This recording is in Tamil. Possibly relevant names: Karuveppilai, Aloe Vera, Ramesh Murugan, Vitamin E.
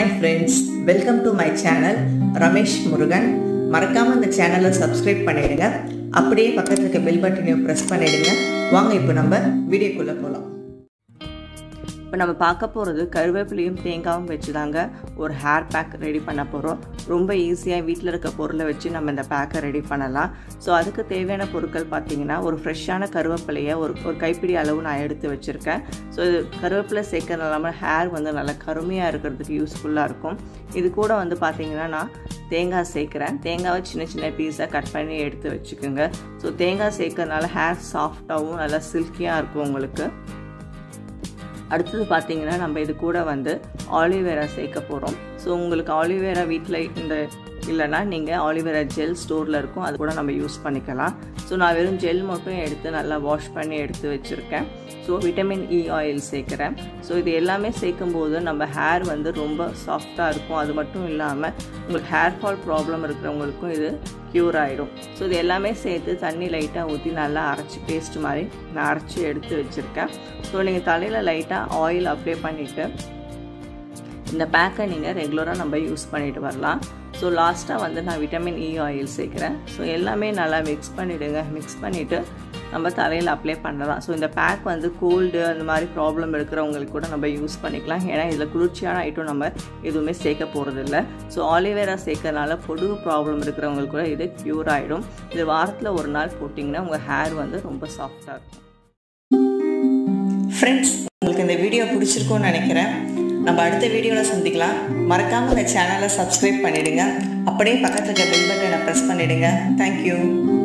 Hi friends, welcome to my channel Ramesh Murugan. மறக்காம இந்த சேனலை subscribe பண்ணிடுங்க. அப்படியே பக்கத்துல இருக்க bell பட்டனையும் press பண்ணிடுங்க. வாங்க இப்போ நம்ம வீடியோக்குள்ள போலாம். இப்போ நம்ம பார்க்க போறது கருவேப்பிலையும் தேங்காவும் வெச்சு தாங்க ஒரு ஹேர் பேக் ரெடி பண்ண போறோம். ரொம்ப ஈஸியா வீட்ல இருக்க பொருளை வெச்சு நம்ம இந்த பேக்க ரெடி பண்ணலாம். சோ அதுக்கு தேவையான பொருட்கள் பாத்தீங்கன்னா ஒரு ஃப்ரெஷ்ஷான கருவேப்பிலையை ஒரு கைப்பிடி அளவு நான் எடுத்து வச்சிருக்கேன். சோ கருவேப்பிலை சேர்க்கறதால நம்ம ஹேர் வந்து நல்ல கருமையா இருக்குிறதுக்கு யூஸ்ஃபுல்லா இருக்கும். இது கூட வந்து பாத்தீங்கன்னா நான் தேங்காய் சேர்க்கிறேன். தேங்காவை சின்ன சின்ன பீஸா கட் பண்ணி எடுத்து வச்சுக்கோங்க. சோ தேங்காய் சேர்க்கறதால ஹேர் சாஃப்ட்டாவும் நல்ல சில்கியா இருக்கும் உங்களுக்கு. அடுத்து பாத்தீங்கன்னா நம்ம இது கூட வந்து ஆலிவேரா சேர்க்க போறோம். சோ உங்களுக்கு ஆலிவேரா வீட்ல இந்த இல்லனா நீங்க ஆலிவேரா ஜெல் ஸ்டோர்ல இருக்கும் அது கூட நம்ம யூஸ் பண்ணிக்கலாம். சோ நான் வெறும் ஜெல் மட்டும் எடுத்து நல்லா வாஷ் பண்ணி எடுத்து வச்சிருக்கேன். சோ விட்டமின் E ஆயில் சேர்க்கறேன். சோ இது எல்லாமே சேர்க்கும்போது நம்ம ஹேர் வந்து ரொம்ப சாஃப்ட்டா இருக்கும். அது மட்டும் இல்லாம உங்களுக்கு ஹேர் ஃபால் ப்ராப்ளம் இருக்குறவங்களுக்கும் இது கியூர் ஆயிடும். சோ இது எல்லாமே சேர்த்து தண்ணி லைட்டா ஊத்தி நல்லா அரைச்சு பேஸ்ட் மாதிரி நான் அரைச்சு எடுத்து வச்சிருக்கேன். சோ நீங்க தலையில லைட்டா ஆயில் அப்ளை பண்ணிட்டு இந்த பேக்கை நீங்க ரெகுலரா நம்ம யூஸ் பண்ணிட்டு வரலாம். சோ லாஸ்டா வந்து நான் விட்டமின் E ஆயில் சேர்க்கிறேன். சோ எல்லாமே நல்லா மிக்ஸ் பண்ணிடுங்க. மிக்ஸ் பண்ணிட்டு நம்ம தலையில அப்ளை பண்ணலாம். சோ இந்த பேக் வந்து கோல்ட் அந்த மாதிரி ப்ராப்ளம் இருக்குறவங்களுக்கு கூட நம்ம யூஸ் பண்ணிக்கலாம். ஏனா இதுல குளிர்ச்சியான ஐட்டம் நம்ம எதுவுமே சேர்க்க போறது இல்ல. சோ ஆலிவேரா சேர்க்கறனால பொடுகு ப்ராப்ளம் இருக்குறவங்களுக்கு கூட இது கியூர் ஆயிடும். இது வாரத்துல ஒரு நாள் போட்டிங்கன்னா உங்க ஹேர் வந்து ரொம்ப சாஃப்ட்டா இருக்கும். फ्रेंड्स உங்களுக்கு இந்த வீடியோ பிடிச்சிருக்கும்னு நினைக்கிறேன். நம்ம அடுத்த வீடியோல சந்திக்கலாம். மறக்காம இந்த சேனலை சப்ஸ்கிரைப் பண்ணிடுங்க. அப்படியே பக்கத்துல இருக்க பெல் பட்டனை பிரஸ் பண்ணிடுங்க. Thank you.